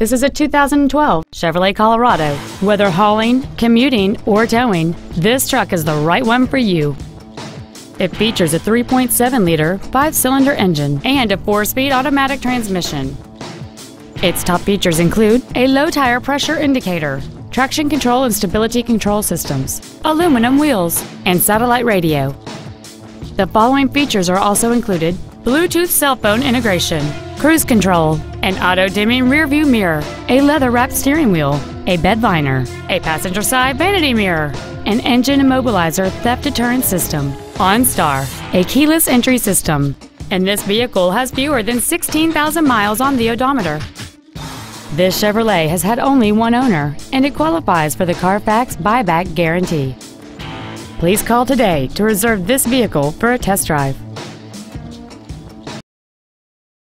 This is a 2012 Chevrolet Colorado. Whether hauling, commuting, or towing, this truck is the right one for you. It features a 3.7-liter 5-cylinder engine and a 4-speed automatic transmission. Its top features include a low tire pressure indicator, traction control and stability control systems, aluminum wheels, and satellite radio. The following features are also included: Bluetooth cell phone integration, cruise control, an auto-dimming rearview mirror, a leather-wrapped steering wheel, a bed liner, a passenger side vanity mirror, an engine immobilizer theft deterrent system, OnStar, a keyless entry system, and this vehicle has fewer than 16,000 miles on the odometer. This Chevrolet has had only one owner, and it qualifies for the Carfax buyback guarantee. Please call today to reserve this vehicle for a test drive.